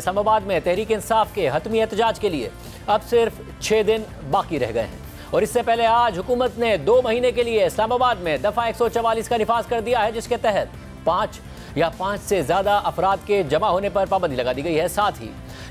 इस्लामाबाद में तहरीक इंसाफ के हतमी एहतजाज के लिए अब सिर्फ 6 दिन बाकी रह गए हैं और इससे पहले आज हुकूमत ने 2 महीने के लिए इस्लामाबाद में दफ़ा 144 का निफाज कर दिया है, जिसके तहत 5 या 5 से ज़्यादा अफराद के जमा होने पर पाबंदी लगा दी गई है। साथ ही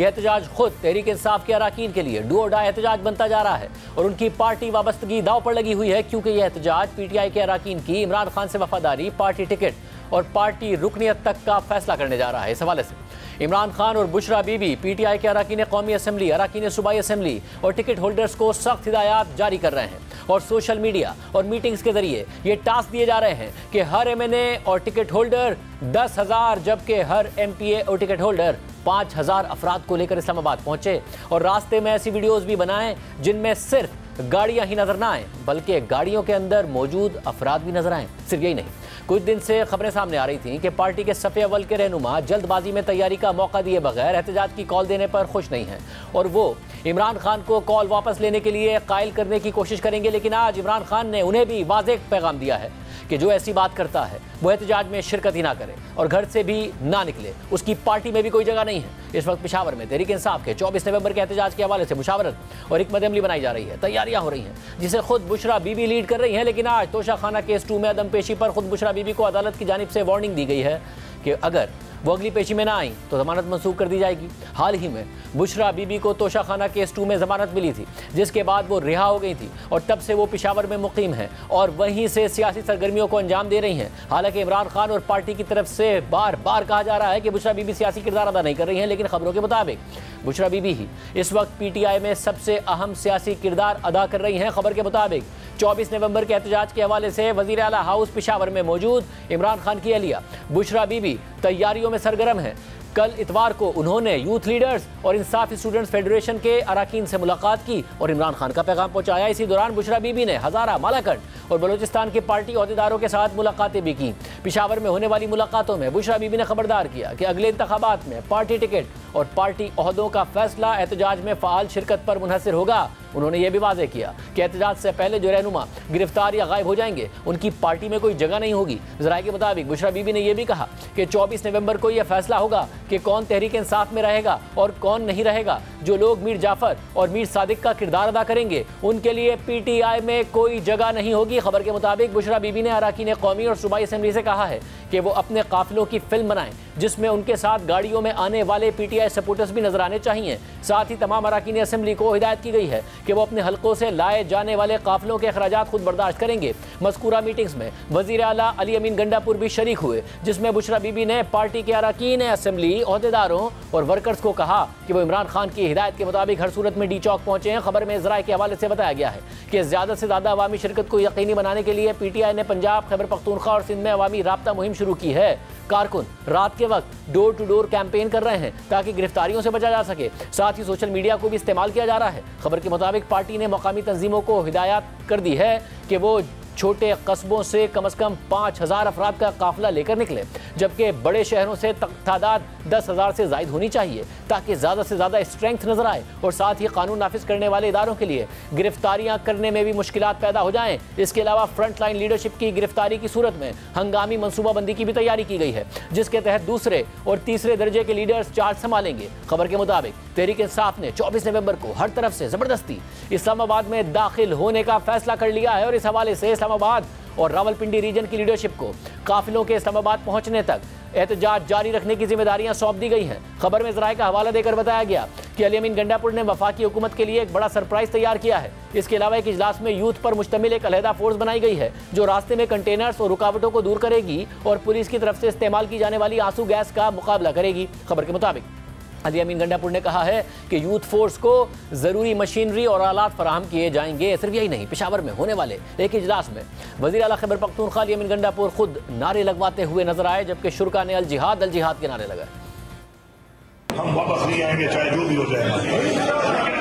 यह एहतजाज खुद तहरीक इंसाफ के अरकान के लिए डू और डाई एहतजाज बनता जा रहा है और उनकी पार्टी वाबस्तगी दाव पर लगी हुई है, क्योंकि यह एहतजाज पीटीआई के अरकान की इमरान खान से वफादारी, पार्टी टिकट और पार्टी रुकनियत तक का फैसला करने जा रहा है। इस हवाले से इमरान खान और बुशरा बीबी, पीटीआई के अरकान कौमी असम्बली, अरकान सूबाई असम्बली और टिकट होल्डर्स को सख्त हिदायत जारी कर रहे हैं और सोशल मीडिया और मीटिंग्स के जरिए ये टास्क दिए जा रहे हैं कि हर एमएनए और टिकट होल्डर 10,000 जबकि हर एमपीए और टिकट होल्डर 5,000 अफराद को लेकर इस्लामाबाद पहुंचे और रास्ते में ऐसी वीडियोस भी बनाएं जिनमें सिर्फ गाड़ियां ही नजर ना आएँ बल्कि गाड़ियों के अंदर मौजूद अफराद भी नजर आएँ। सिर्फ यही नहीं, कुछ दिन से खबरें सामने आ रही थीं कि पार्टी के सफ़े अव्वल के रहनुमा जल्दबाजी में तैयारी का मौका दिए बगैर एहतजाज की कॉल देने पर खुश नहीं हैं और वो इमरान खान को कॉल वापस लेने के लिए कायल करने की कोशिश करेंगे। लेकिन आज इमरान खान ने उन्हें भी वाज़ेह पैगाम दिया है कि जो ऐसी बात करता है वो एहतजाज में शिरकत ही ना करे और घर से भी ना निकले, उसकी पार्टी में भी कोई जगह नहीं है। इस वक्त पेशावर में तहरीक इंसाफ के 24 नवंबर के एहतजाज के हवाले से मुशावरत और हिकमत अमली बनाई जा रही है, तैयारियां हो रही हैं जिसे खुद बुशरा बीबी लीड कर रही हैं। लेकिन आज तोशाखाना केस 2 में अदम पेशी पर खुद बुशरा बीबी को अदालत की जानिब से वार्निंग दी गई है कि अगर वो अगली पेशी में ना आई तो जमानत मंसूख कर दी जाएगी। हाल ही में बुशरा बीबी को तोशाखाना केस 2 में जमानत मिली थी, जिसके बाद वो रिहा हो गई थी और तब से वो पेशावर में मुकीम हैं और वहीं से सियासी सरगर्मियों को अंजाम दे रही हैं। हालांकि इमरान खान और पार्टी की तरफ से बार बार कहा जा रहा है कि बुशरा बीबी सियासी किरदार अदा नहीं कर रही हैं, लेकिन खबरों के मुताबिक बुशरा बीबी ही इस वक्त पीटीआई में सबसे अहम सियासी किरदार अदा कर रही हैं। खबर के मुताबिक 24 नवंबर के एहतजाज के हवाले से वजीर आला हाउस पेशावर में मौजूद इमरान खान की अहलिया बुशरा बीबी तैयारियों में सरगर्म हैं। कल इतवार को उन्होंने यूथ लीडर्स और इंसाफ स्टूडेंट्स फेडरेशन के अरकान से मुलाकात की और इमरान खान का पैगाम पहुंचाया। इसी दौरान बुशरा बीबी ने हज़ारा, मलाकंड और बलोचिस्तान के पार्टी अहदेदारों के साथ मुलाकातें भी की। पेशावर में होने वाली मुलाकातों में बुशरा बीबी ने खबरदार किया कि अगले इंतखाबात में पार्टी टिकट और पार्टी अहदों का फैसला एहतजाज में फ़ाल शिरकत पर मुनहसर होगा। उन्होंने यह भी वाज़ेह किया कि एहतजाज से पहले जो रहनुमा गिरफ्तार या गायब हो जाएंगे उनकी पार्टी में कोई जगह नहीं होगी। ज़राए के मुताबिक बुशरा बीबी ने यह भी कहा कि 24 नवंबर को यह फैसला होगा कि कौन तहरीक इंसाफ में रहेगा और कौन नहीं रहेगा। जो लोग मीर जाफर और मीर सादिक का किरदार अदा करेंगे उनके लिए पीटीआई में कोई जगह नहीं होगी। खबर के मुताबिक बुशरा बीबी ने अरकान कौमी और सूबाई असम्बली से कहा है कि वो अपने काफिलों की फिल्म बनाएं जिसमें उनके साथ गाड़ियों में आने वाले पीटीआई सपोर्टर्स भी नजर आने चाहिए। साथ ही तमाम अरकान असम्बली को हिदायत की गई है कि वो अपने हलकों से लाए जाने वाले काफिलों के अखराजात खुद बर्दाश्त करेंगे। मज़कूरा मीटिंग्स में वज़ीर आला अली अमीन गंडापुर भी शरीक हुए, जिसमें बुशरा बीबी ने पार्टी के अरकान असम्बली, अहदेदारों और वर्कर्स को कहा कि वो इमरान खान की हिदायत के मुताबिक हर सूरत में डी चौक पहुंचे हैं। खबर में ज़राए के हवाले से बताया गया है कि ज़्यादा से ज़्यादा अवामी शिरकत को यकीनी बनाने के लिए पीटीआई ने पंजाब, खैबर पख्तूनख्वा और सिंध में अवामी राब्ता मुहिम शुरू की है। कारकुन रात के वक्त डोर टू डोर कैंपेन कर रहे हैं ताकि गिरफ्तारियों से बचा जा सके। साथ ही सोशल मीडिया को भी इस्तेमाल किया जा रहा है। खबर के मुताबिक पार्टी ने मकामी तंजीमों को हिदायत कर दी है कि वो छोटे कस्बों से कम अज़ कम 5,000 अफराद का काफिला लेकर निकले, जबकि बड़े शहरों से तादाद 10,000 से ज़ायद होनी चाहिए ताकि ज़्यादा से ज़्यादा स्ट्रेंथ नज़र आए और साथ ही कानून नाफिज करने वाले इदारों के लिए गिरफ्तारियां करने में भी मुश्किलात पैदा हो जाएं। इसके अलावा फ्रंट लाइन लीडरशिप की गिरफ्तारी की सूरत में हंगामी मनसूबाबंदी की भी तैयारी की गई है, जिसके तहत दूसरे और तीसरे दर्जे के लीडर्स चार्ज संभालेंगे। खबर के मुताबिक तहरीक इंसाफ ने 24 नवंबर को हर तरफ से ज़बरदस्ती इस्लामाबाद में दाखिल होने का फैसला कर लिया है और इस हवाले से इस्लामाबाद और रावलपिंडी रीजन की लीडरशिप को काफिलों के इस्लामाबाद पहुंचने तक एहतजाज जारी रखने की जिम्मेदारियां सौंप दी गई हैं। खबर में ज़राए का हवाला देकर बताया गया कि अली अमीन गंडापुर ने वफाकी हुकूमत के लिए एक बड़ा सरप्राइज़ तैयार किया है। इसके अलावा एक इजलास में यूथ पर मुश्तमिल एक अलहदा फोर्स बनाई गई है जो रास्ते में कंटेनर्स और रुकावटों को दूर करेगी और पुलिस की तरफ से इस्तेमाल की जाने वाली आंसू गैस का मुकाबला करेगी। खबर के मुताबिक अली अमीन गंडापुर ने कहा है कि यूथ फोर्स को ज़रूरी मशीनरी और आलात फराहम किए जाएंगे। सिर्फ यही नहीं, पेशावर में होने वाले एक इजलास में वज़ीर आला खैबर पख्तूनख्वा अली अमीन गंडापुर खुद नारे लगवाते हुए नजर आए, जबकि शुरा ने अल जिहाद के नारे लगाए। हम वापस नहीं आएंगे चाहे जो भी हो जाए।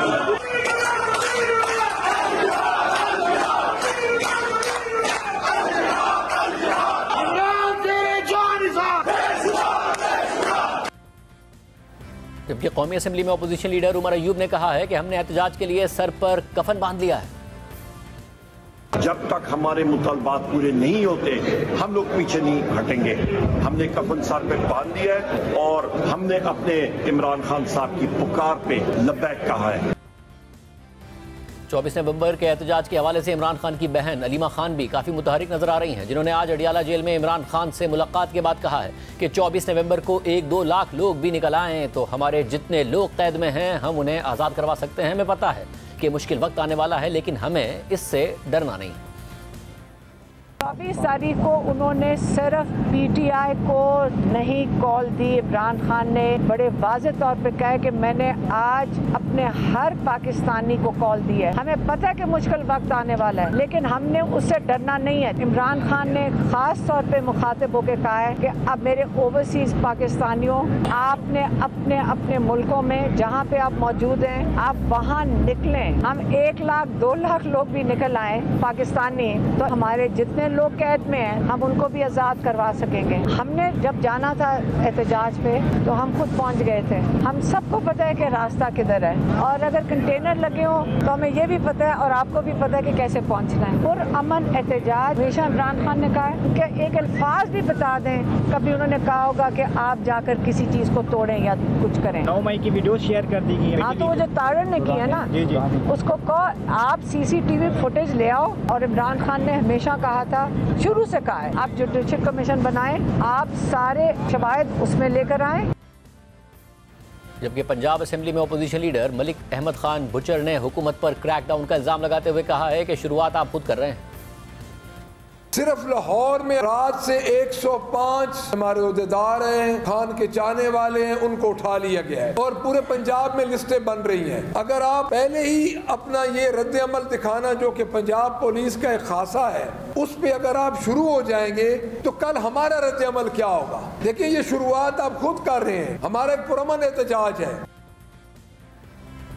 जबकि कौमी असम्बली में अपोजिशन लीडर उमर अयूब ने कहा है कि हमने एहतजाज के लिए सर पर कफन बांध लिया है। जब तक हमारे मुतालबात पूरे नहीं होते हम लोग पीछे नहीं हटेंगे। हमने कफन साहब पे बांध दिया है और हमने अपने इमरान खान साहब की पुकार पे लब्बैक कहा है। 24 नवंबर के एहतजाज के हवाले से इमरान खान की बहन अलीमा खान भी काफ़ी मुतहरिक नजर आ रही हैं, जिन्होंने आज अडियाला जेल में इमरान खान से मुलाकात के बाद कहा है कि 24 नवंबर को 1-2 लाख लोग भी निकल आएँ तो हमारे जितने लोग कैद में हैं हम उन्हें आज़ाद करवा सकते हैं। हमें पता है कि मुश्किल वक्त आने वाला है लेकिन हमें इससे डरना नहीं है। 24 तारीख को उन्होंने सिर्फ PTI को नहीं कॉल दी। इमरान खान ने बड़े वाज़े तौर पे कहा कि मैंने आज अपने हर पाकिस्तानी को कॉल दी है। हमें पता है कि मुश्किल वक्त आने वाला है लेकिन हमने उससे डरना नहीं है। इमरान खान ने ख़ास तौर पे मुखातिब होकर कहा है कि अब मेरे ओवरसीज़ पाकिस्तानियों, आपने अपने अपने मुल्कों में जहाँ पे आप मौजूद हैं आप वहाँ निकलें। हम 1 लाख 2 लाख लोग भी निकल आएँ पाकिस्तानी तो हमारे जितने लोग कैद में हैं हम उनको भी आज़ाद करवा सकेंगे। हमने जब जाना था एहतजाज पे तो हम खुद पहुंच गए थे। हम सबको पता है कि रास्ता किधर है और अगर कंटेनर लगे हों तो हमें ये भी पता है और आपको भी पता है कि कैसे पहुंचना है। और अमन एहतजाज हमेशा इमरान खान ने कहा है कि एक अल्फाज भी बता दें, कभी उन्होंने कहा होगा कि आप जाकर किसी चीज़ को तोड़ें या कुछ करें। 9 मई की वीडियो शेयर कर दी गई है। हाँ, तो वो जो तारण ने की है ना उसको कहो आप CCTV फुटेज ले आओ। और इमरान खान ने हमेशा कहा था, शुरू से कहा है आप जुडिशल कमीशन बनाएं, आप सारे शवाहिद उसमें लेकर आएं। जबकि पंजाब असेंबली में opposition leader Malik Ahmad Khan butcher ने हुकूमत पर क्रैकडाउन का इल्जाम लगाते हुए कहा है कि शुरुआत आप खुद कर रहे हैं। सिर्फ लाहौर में रात से 105 हमारे अहदेदार हैं, खान के चाहने वाले हैं, उनको उठा लिया गया है और पूरे पंजाब में लिस्टें बन रही हैं। अगर आप पहले ही अपना ये रद्द अमल दिखाना जो कि पंजाब पुलिस का एक खासा है उस पर अगर आप शुरू हो जाएंगे तो कल हमारा रद्द अमल क्या होगा। देखिए ये शुरुआत आप खुद कर रहे हैं, हमारा एक पुरअमन एहतजाज है।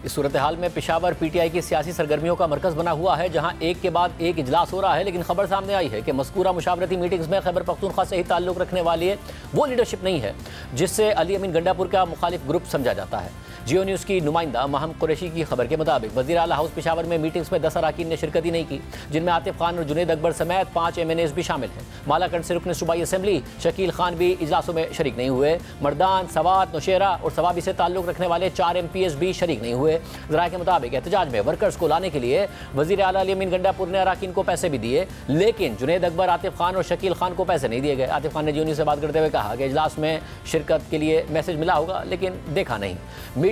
इस सूरत हाल में पेशावर PTI की सियासी सरगर्मियों का मरकज़ बना हुआ है, जहां एक के बाद एक इजलास हो रहा है। लेकिन खबर सामने आई है कि मज़कूरा मुशावरती मीटिंग्स में खैबर पख्तूनख्वा से ही ताल्लुक़ रखने वाली है वो लीडरशिप नहीं है जिससे अली अमीन गंडापुर का मुखालिफ ग्रुप समझा जाता है। जियो न्यूज़ की नुमाइंदा महम कुरैशी की खबर के मुताबिक वज़ीर आला हाउस पेशावर में मीटिंग्स में 10 अरकान ने शिरकत ही नहीं की, जिनमें आतिफ खान और जुनैद अकबर समेत 5 MNAs भी शामिल हैं। मालाकंड से रुकन सूबाई असम्बली शकील खान भी इजलासों में शरीक नहीं हुए। मरदान, स्वात, नौशेरा और स्वाबी से ताल्लुक़ रखने वाले 4 MPs भी शरीक नहीं हुए। जराये के मुताबिक एहतजाज में वर्कर्स को लाने के लिए वजीर आला अली अमीन गंडापुर ने अराकीन को पैसे भी दिए लेकिन जुनैद अकबर, आतिफ खान और शकील खान को पैसे नहीं दिए गए। आतिफ खान ने जियो न्यूज़ से बात करते हुए कहा कि इजलास में शिरकत के लिए मैसेज मिला होगा लेकिन देखा नहीं।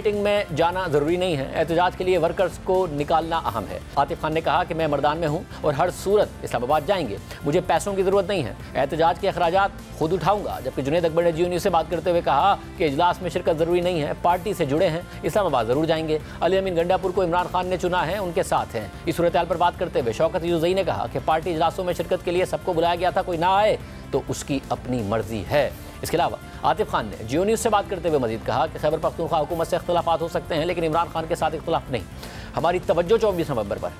मीटिंग में जाना जरूरी नहीं है, एहतजाज के लिए वर्कर्स को निकालना अहम है। आतिफ खान ने कहा कि मैं मरदान में हूँ और हर सूरत इस्लामाबाद जाएंगे, मुझे पैसों की जरूरत नहीं है, एहतजाज के अखराजात खुद उठाऊंगा। जबकि जुनैद अकबर ने जियो न्यूज़ से बात करते हुए कहा कि इजलास में शिरकत जरूरी नहीं है, पार्टी से जुड़े हैं, इस्लामाबाद जरूर जाएंगे। अली अमीन गंडापुर को इमरान खान ने चुना है, उनके साथ हैं। इस सूरत हाल पर बात करते हुए शौकत यूसफ़ज़ई ने कहा कि पार्टी इजलासों में शिरकत के लिए सबको बुलाया गया था, कोई ना आए तो उसकी अपनी मर्जी है। इसके अलावा आतिफ खान ने जियो न्यूज़ से बात करते हुए मजीद कहा कि खैबर पख्तूनख्वा हुकूमत से इख्तिलाफात हो सकते हैं लेकिन इमरान खान के साथ इख्तिलाफ नहीं। हमारी तवज्जो 24 नवंबर पर।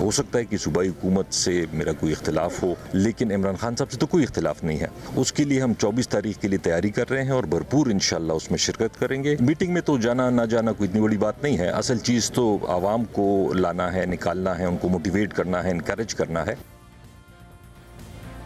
हो सकता है कि सूबाई हुकूमत से मेरा कोई इख्तिलाफ हो लेकिन इमरान खान साहब से तो कोई इख्तिलाफ नहीं है। उसके लिए हम 24 तारीख के लिए तैयारी कर रहे हैं और भरपूर इंशाल्लाह उसमें शिरकत करेंगे। मीटिंग में तो जाना ना जाना कोई इतनी बड़ी बात नहीं है, असल चीज़ तो आवाम को लाना है, निकालना है, उनको मोटिवेट करना है, इनकरेज करना है।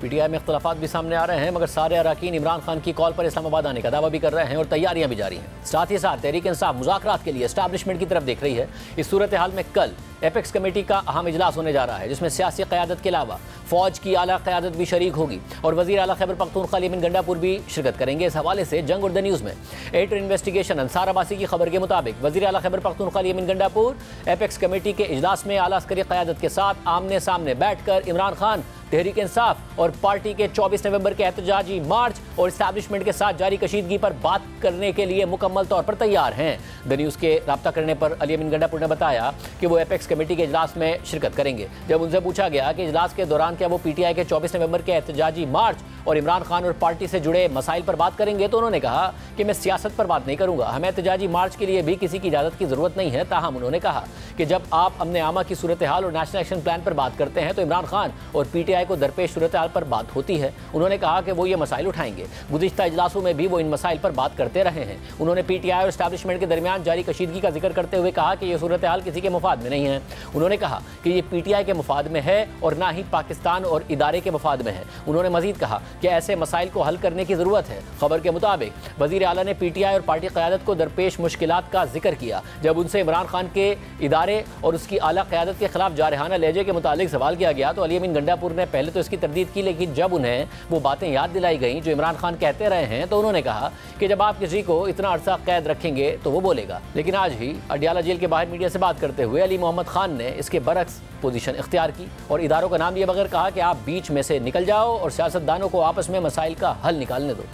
PTI में इख्तलाफात भी सामने आ रहे हैं मगर सारे अरकान इमरान खान की कॉल पर इस्लामाबाद आने का दावा भी कर रहे हैं और तैयारियां भी जारी हैं। साथ ही साथ तहरीक इंसाफ मुज़ाकरात के लिए एस्टैब्लिशमेंट की तरफ देख रही है। इस सूरत हाल में कल एपेक्स कमेटी का अहम इजलास होने जा रहा है जिसमें सियासी क़यादत के अलावा फ़ौज की आला क़यादत भी शरीक होगी और वज़ीर आला खैबर पख्तूनख्वा अली अमीन गंडापुर भी शिरकत करेंगे। इस हवाले से जंग और द न्यूज़ में एडिटर इन्वेस्टिगेशन अंसार अब्बासी की खबर के मुताबिक वज़ीर आला खैबर पख्तूनख्वा अली अमीन गंडापुर एपेक्स कमेटी के इजलास में आला अस्करी क़यादत के साथ आमने सामने बैठकर इमरान खान, तहरीक इंसाफ और पार्टी के 24 नवंबर के एहतजाजी मार्च और इस्टैब्लिशमेंट के साथ जारी कशीदगी पर बात करने के लिए मुकम्मल तौर पर तैयार हैं। द न्यूज़ के रब्ता करने पर अली अमीन गंडापुर ने बताया कि वो एपेक्स कमेटी के इजलास में शिरकत करेंगे। जब उनसे पूछा गया कि इजलास के दौरान क्या वो PTI के 24 नवंबर के एहतजाजी मार्च और इमरान खान और पार्टी से जुड़े मसाइल पर बात करेंगे तो उन्होंने कहा कि मैं सियासत पर बात नहीं करूँगा, हमें एहतजाजी मार्च के लिए भी किसी की इजाज़त की ज़रूरत नहीं है। ताहम उन्होंने कहा कि जब आप अमन आमा की सूरत हाल और नेशनल एक्शन प्लान पर बात करते हैं तो इमरान खान और PTI को दरपेश सूरत हाल पर बात होती है। उन्होंने कहा कि वो ये मसाइल उठाएंगे। गुज़िश्ता इजलासों में भी वो इन मसाइल पर बात करते रहे हैं। उन्होंने PTI और इस्टेब्लिशमेंट के दरमियान जारी कशीदगी का जिक्र करते हुए कहा कि यह सूरत हाल किसी के मुफाद में नहीं है। उन्होंने कहा कि ये PTI के मुफाद में है और ना ही पाकिस्तान और इदारे के मुफाद में है। उन्होंने मजीद कहा कि ऐसे मसाइल को हल करने की ज़रूरत है। खबर के मुताबिक वज़ीर आला ने PTI और पार्टी क़यादत को दरपेश मुश्किलात का जिक्र किया जब उनसे इमरान खान के इदारे और उसकी आला क़यादत के खिलाफ जारहाना लहजे के मुतालिक सवाल किया गया तो अली अमीन गंडापुर ने पहले तो इसकी तरदीद की, लेकिन जब उन्हें वो बातें याद दिलाई गई जो इमरान खान कहते रहे हैं तो उन्होंने कहा कि जब आप किसी को इतना अरसा कैद रखेंगे तो वो बोलेगा। लेकिन आज ही अडियाला जेल के बाहर मीडिया से बात करते हुए अली मोहम्मद खान ने इसके बरक्स पोजीशन इख्तियार की और इदारों का नाम लिए बगैर कहा कि आप बीच में से निकल जाओ और सियासतदानों को आपस में मसाइल का हल निकालने दो।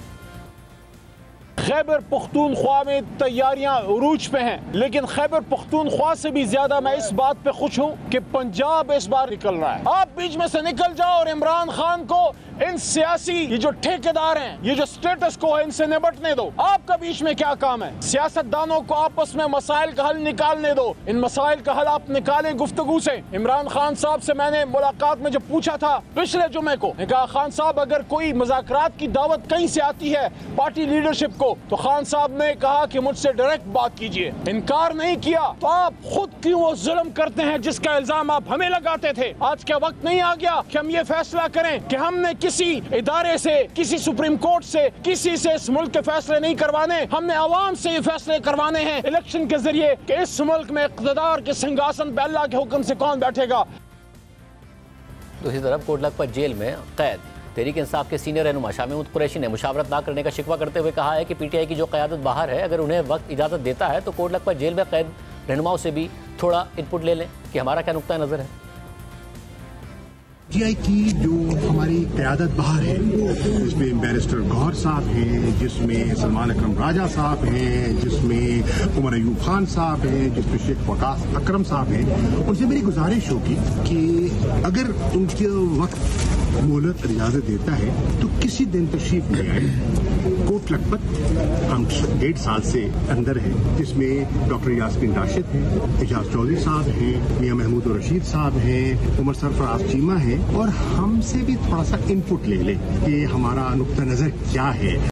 खैबर पख्तूनख्वा में तैयारियां उरूज पे हैं, लेकिन खैबर पख्तूनख्वा से भी ज्यादा मैं इस बात पे खुश हूं कि पंजाब इस बार निकल रहा है। आप बीच में से निकल जाओ और इमरान खान को, इन सियासी ये जो ठेकेदार हैं, ये जो स्टेटस को है, इनसे निपटने दो। आपका बीच में क्या काम है? सियासतदानों को आपस में मसाइल का हल निकालने दो। इन मसाइल का हल आप निकालें गुफ्तगू से। इमरान खान साहब से मैंने मुलाकात में जब पूछा था पिछले जुम्मे को, कहा खान साहब अगर कोई मुज़ाकरात की दावत कहीं से आती है पार्टी लीडरशिप को तो खान साहब ने कहा कि मुझसे डायरेक्ट बात कीजिए, इनकार नहीं किया। तो आप खुद क्यों वो जुल्म करते हैं जिसका इल्जाम आप हमें लगाते थे? आज क्या वक्त नहीं आ गया कि हम ये फैसला करें कि हमने किसी इदारे से, किसी सुप्रीम कोर्ट से, किसी से इस मुल्क के फैसले नहीं करवाने, हमने आवाम से ये फैसले करवाने हैं इलेक्शन के जरिए कि इस मुल्क में इक़्तिदार के सिंहासन पे अल्लाह के हुक्म से कौन बैठेगा। दूसरी तरफ कोटलखपत जेल में कैद तहरीक इंसाफ के सीनियर रहनुमा शाह महमूद कुरैशी ने मुशावरत ना करने का शिकवा करते हुए कहा है कि PTI की जो क़यादत बाहर है अगर उन्हें वक्त इजाज़त देता है तो कोटलखपत जेल में कैद रहनुमाओं से भी थोड़ा इनपुट ले लें कि हमारा क्या नुक्ता नज़र है। PTI की जो हमारी क़यादत बाहर है जिसमें बैरिस्टर गौहर साहब हैं, जिसमें सलमान अकरम राजा साहब हैं, जिसमें उमर अयूब खान साहब हैं, जिसमें शेख वकास अकरम साहब हैं, उनसे मेरी गुजारिश होगी कि अगर उनके वक्त मोहलत इजाजत देता है तो किसी दिन तशरीफ ले आए। कोटलखपत हम 1.5 साल से अंदर हैं जिसमें डॉक्टर यासमीन राशिद हैं, एजाज चौधरी साहब हैं, मियाँ महमूद और रशीद साहब हैं, उमर सरफराज चीमा हैं और हमसे भी थोड़ा सा इनपुट ले लें कि हमारा नुक्ता नज़र क्या है।